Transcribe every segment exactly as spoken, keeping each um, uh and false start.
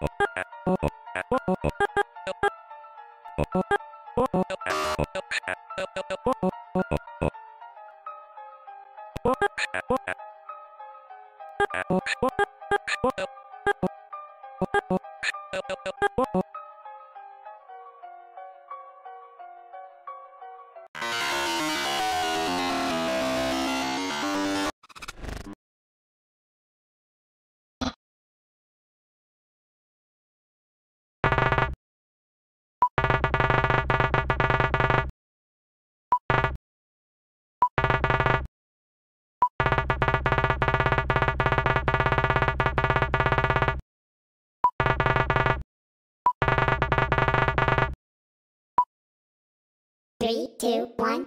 Three, two, one.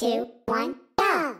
two, one, go!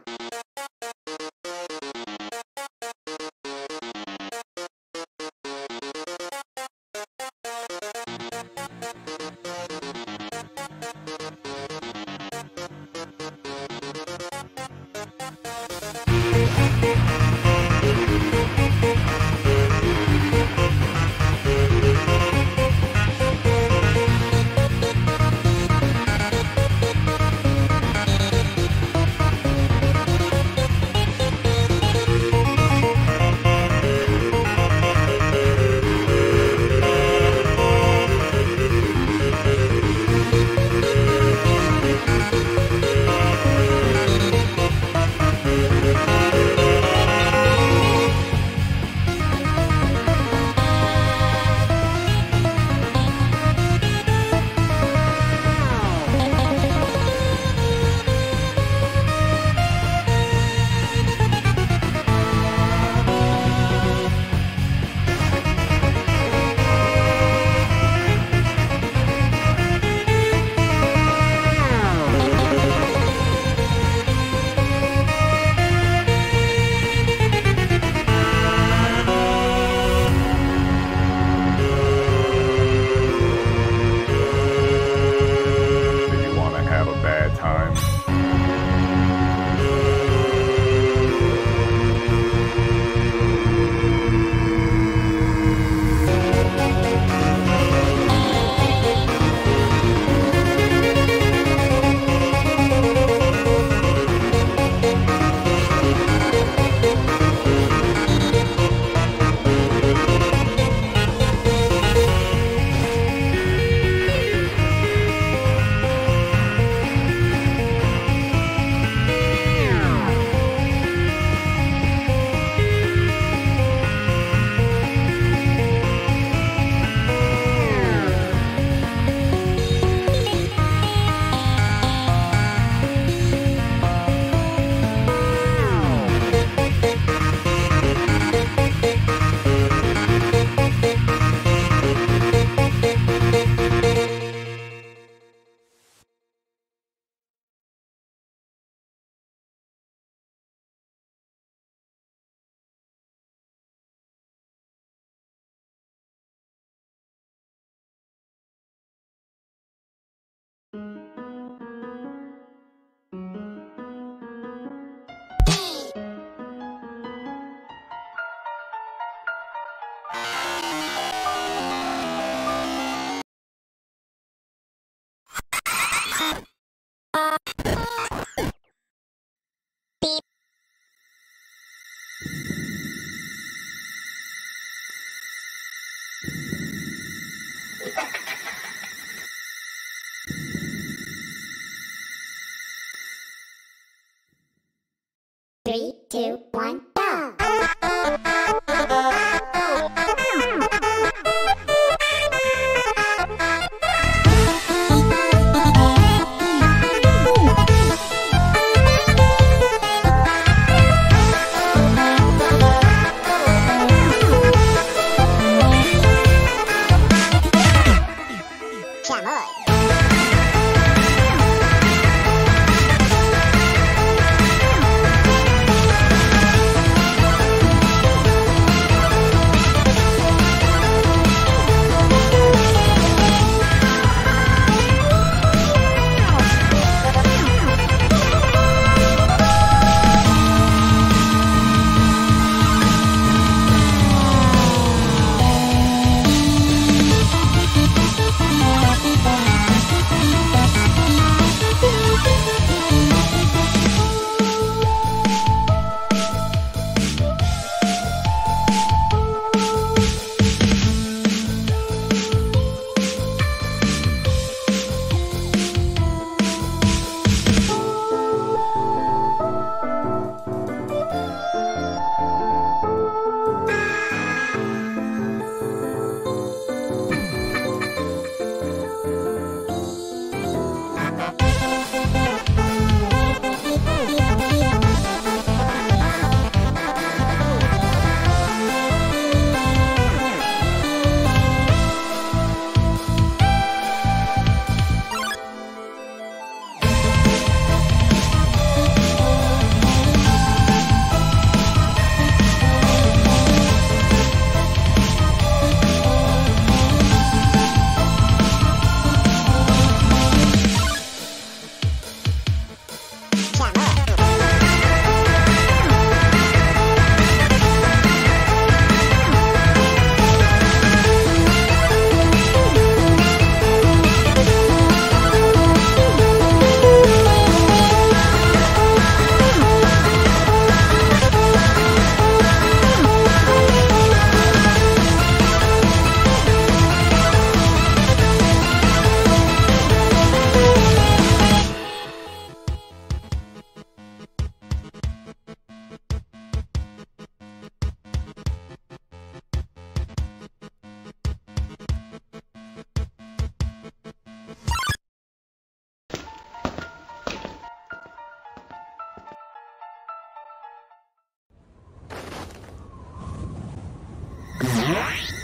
Three, two, one, go! Huh?